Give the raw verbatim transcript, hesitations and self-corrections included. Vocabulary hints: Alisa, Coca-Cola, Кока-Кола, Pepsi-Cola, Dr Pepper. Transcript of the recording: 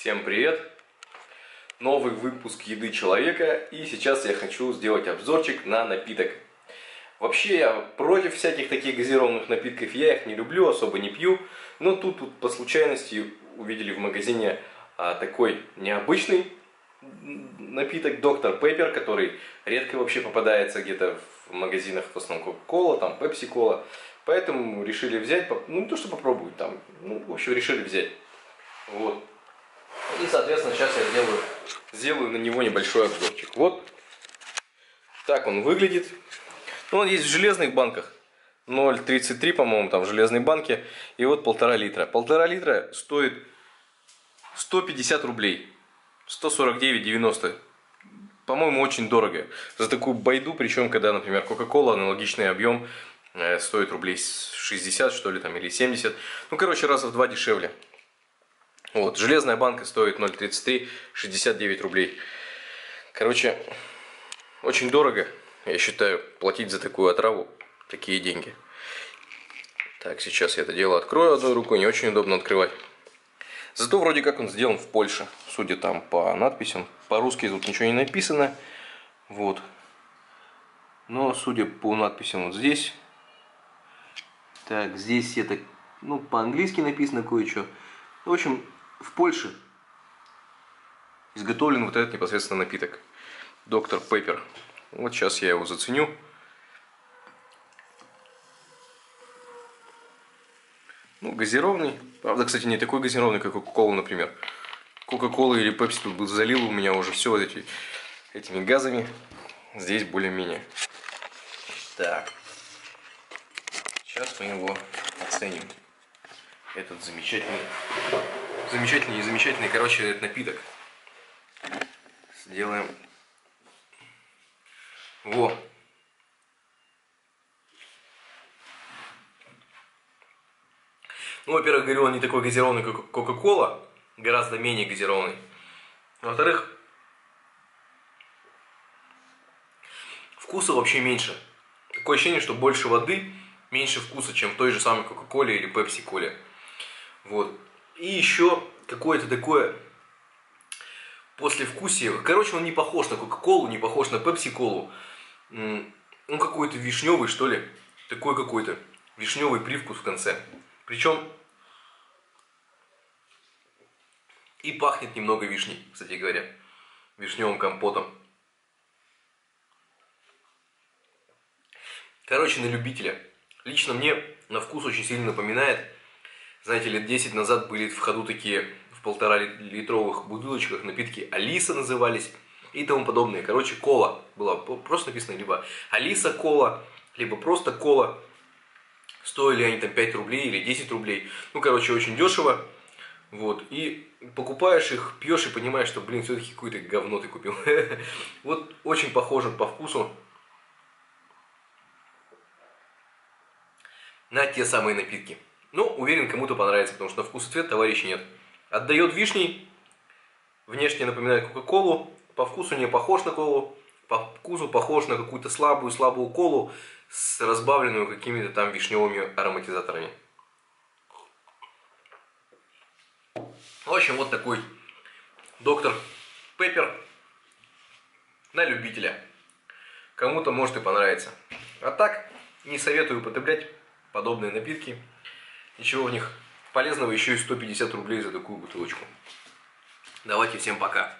Всем привет! Новый выпуск «Еды человека», и сейчас я хочу сделать обзорчик на напиток. Вообще я против всяких таких газированных напитков, я их не люблю, особо не пью, но тут, тут по случайности увидели в магазине а, такой необычный напиток «Доктор Пеппер», который редко вообще попадается где-то в магазинах, в основном Coca-Cola, там Pepsi-Cola, поэтому решили взять, ну не то что попробовать, там, ну в общем решили взять. Вот. И, соответственно, сейчас я сделаю, сделаю на него небольшой обзорчик. Вот так он выглядит. Ну, он есть в железных банках. ноль тридцать три, по-моему, там в железной банке. И вот полтора литра. Полтора литра стоит сто пятьдесят рублей. сто сорок девять девяносто. По-моему, очень дорого. За такую байду, причем, когда, например, Coca-Cola, аналогичный объем, э, стоит рублей шестьдесят, что ли, там, или семьдесят. Ну, короче, раза в два дешевле. Вот, железная банка стоит ноль тридцать три, шестьдесят девять рублей. Короче, очень дорого, я считаю, платить за такую отраву, такие деньги. Так, сейчас я это дело открою одной рукой, не очень удобно открывать. Зато вроде как он сделан в Польше, судя там по надписям. По-русски тут ничего не написано. Вот. Но судя по надписям вот здесь. Так, здесь это, ну, по-английски написано кое-что. В общем, в Польше изготовлен вот этот непосредственно напиток. Доктор Пеппер. Вот сейчас я его заценю. Ну, газированный. Правда, кстати, не такой газированный, как Coca-Cola, например. Coca-Cola или Pepsi тут залило у меня уже все вот эти, этими газами. Здесь более-менее. Так. Сейчас мы его оценим. Этот замечательный, замечательный и замечательный, короче, этот напиток. Сделаем. Во. Ну, во-первых, говорю, он не такой газированный, как Coca-Cola. Гораздо менее газированный. Во-вторых, вкуса вообще меньше. Такое ощущение, что больше воды, меньше вкуса, чем в той же самой Coca-Cola или Pepsi-Cola. Вот. И еще какое-то такое послевкусие. Короче, он не похож на Кока-Колу, не похож на Пепси-Колу. Он какой-то вишневый, что ли. Такой какой-то вишневый привкус в конце. Причем и пахнет немного вишней, кстати говоря. Вишневым компотом. Короче, на любителя. Лично мне на вкус очень сильно напоминает. Знаете, лет десять назад были в ходу такие в полтора литровых бутылочках напитки «Алиса» назывались и тому подобное. Короче, кола была. Просто написано либо «Алиса кола», либо просто «Кола». Стоили они там пять рублей или десять рублей. Ну, короче, очень дешево. Вот. И покупаешь их, пьешь и понимаешь, что, блин, все-таки какое-то говно ты купил. Вот очень похоже по вкусу на те самые напитки. Ну, уверен, кому-то понравится, потому что на вкус и цвет товарищей нет. Отдает вишней, внешне напоминает Кока-Колу, по вкусу не похож на колу, по вкусу похож на какую-то слабую-слабую колу с разбавленную какими-то там вишневыми ароматизаторами. В общем, вот такой доктор Пеппер на любителя. Кому-то может и понравится. А так, не советую употреблять подобные напитки. Ничего в них полезного, еще и сто пятьдесят рублей за такую бутылочку. Давайте, всем пока.